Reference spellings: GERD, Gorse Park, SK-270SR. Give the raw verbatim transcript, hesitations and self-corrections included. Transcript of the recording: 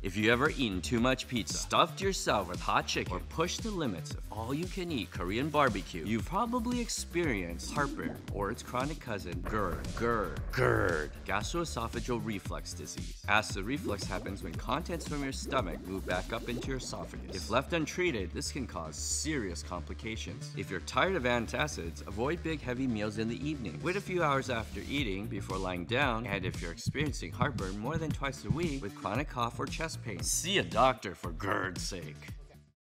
If you ever eaten too much pizza, stuffed yourself with hot chicken, or pushed the limits of all-you-can-eat Korean barbecue, you've probably experienced heartburn or its chronic cousin, GERD. GERD. GERD. Gastroesophageal reflux disease. Acid reflux happens when contents from your stomach move back up into your esophagus. If left untreated, this can cause serious complications. If you're tired of antacids, avoid big, heavy meals in the evening. Wait a few hours after eating before lying down, and if you're experiencing heartburn more than twice a week with chronic cough or chest pain, see a doctor for GERD's sake.